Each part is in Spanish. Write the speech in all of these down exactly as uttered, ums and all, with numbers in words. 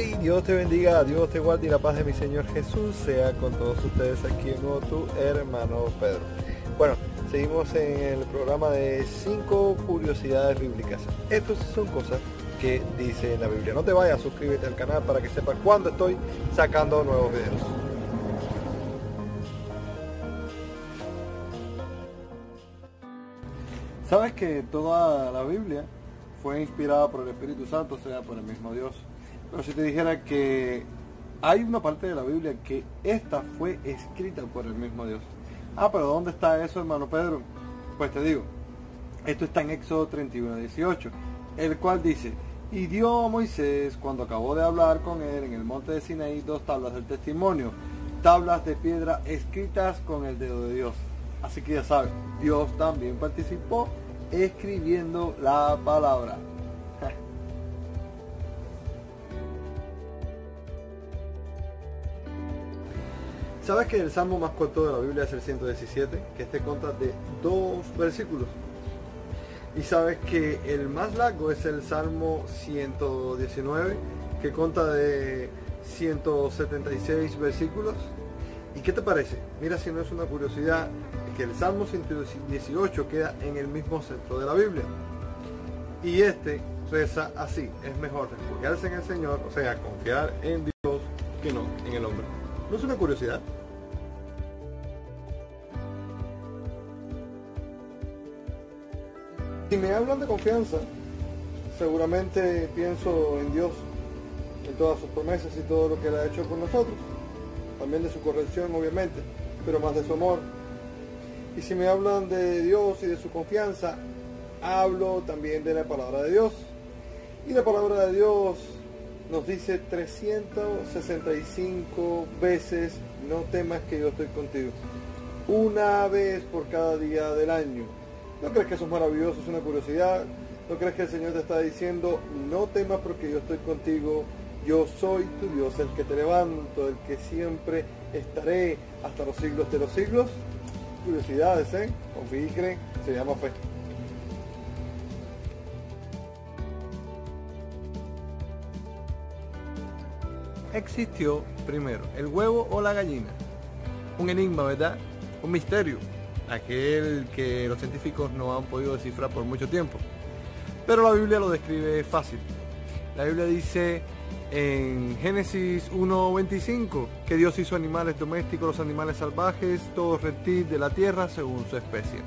Hey, Dios te bendiga, Dios te guarde y la paz de mi Señor Jesús sea con todos ustedes aquí en Otro Hermano Pedro. Bueno, seguimos en el programa de cinco curiosidades bíblicas. Estas son cosas que dice en la Biblia. No te vayas, suscríbete al canal para que sepas cuando estoy sacando nuevos videos. ¿Sabes que toda la Biblia fue inspirada por el Espíritu Santo, o sea, por el mismo Dios? Pero si te dijera que hay una parte de la Biblia que esta fue escrita por el mismo Dios. Ah, pero ¿dónde está eso, hermano Pedro? Pues te digo, esto está en Éxodo treinta y uno, dieciocho, el cual dice: y dio a Moisés, cuando acabó de hablar con él en el monte de Sinaí, dos tablas del testimonio, tablas de piedra escritas con el dedo de Dios. Así que ya sabes, Dios también participó escribiendo la palabra. ¿Sabes que el salmo más corto de la Biblia es el ciento diecisiete? Que este consta de dos versículos. Y sabes que el más largo es el salmo ciento diecinueve, que consta de ciento setenta y seis versículos. ¿Y qué te parece? Mira si no es una curiosidad, que el salmo ciento dieciocho queda en el mismo centro de la Biblia. Y este reza así: es mejor refugiarse en el Señor, o sea, confiar en Dios, que no en el hombre. ¿No es una curiosidad? Si me hablan de confianza, seguramente pienso en Dios, en todas sus promesas y todo lo que Él ha hecho por nosotros. También de su corrección, obviamente, pero más de su amor. Y si me hablan de Dios y de su confianza, hablo también de la palabra de Dios. Y la palabra de Dios nos dice trescientas sesenta y cinco veces: no temas, que yo estoy contigo, una vez por cada día del año. ¿No crees que eso es maravilloso? Es una curiosidad. ¿No crees que el Señor te está diciendo: no temas porque yo estoy contigo, yo soy tu Dios, el que te levanto, el que siempre estaré hasta los siglos de los siglos? Curiosidades, ¿eh? Confía y cree, se llama fe. Existió primero el huevo o la gallina. Un enigma, ¿verdad? Un misterio, aquel que los científicos no han podido descifrar por mucho tiempo. Pero la Biblia lo describe fácil. La Biblia dice en Génesis uno veinticinco que Dios hizo animales domésticos, los animales salvajes, todo reptil de la tierra según su especie.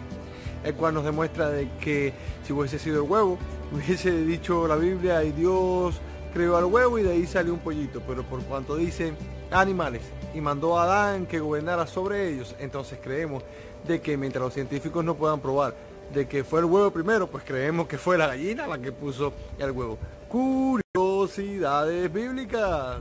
El cual nos demuestra de que si hubiese sido el huevo, hubiese dicho la Biblia: y Dios creó al huevo y de ahí salió un pollito. Pero por cuanto dice animales y mandó a Adán que gobernara sobre ellos, entonces creemos de que mientras los científicos no puedan probar de que fue el huevo primero, pues creemos que fue la gallina la que puso el huevo. Curiosidades bíblicas.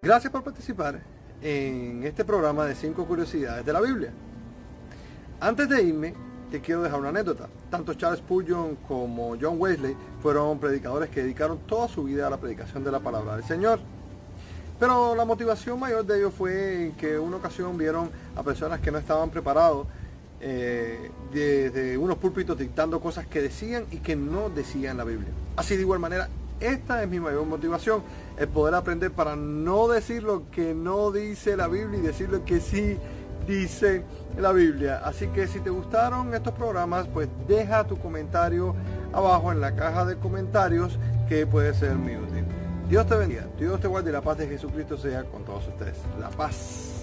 Gracias por participar en este programa de cinco curiosidades de la Biblia. Antes de irme, te quiero dejar una anécdota. Tanto Charles Spurgeon como John Wesley fueron predicadores que dedicaron toda su vida a la predicación de la palabra del Señor. Pero la motivación mayor de ellos fue que en una ocasión vieron a personas que no estaban preparados eh, desde unos púlpitos dictando cosas que decían y que no decían la Biblia. Así de igual manera, esta es mi mayor motivación, el poder aprender para no decir lo que no dice la Biblia y decir lo que sí dice la Biblia. Así que si te gustaron estos programas, pues deja tu comentario abajo en la caja de comentarios, que puede ser muy útil. Dios te bendiga, Dios te guarde y la paz de Jesucristo sea con todos ustedes. La paz.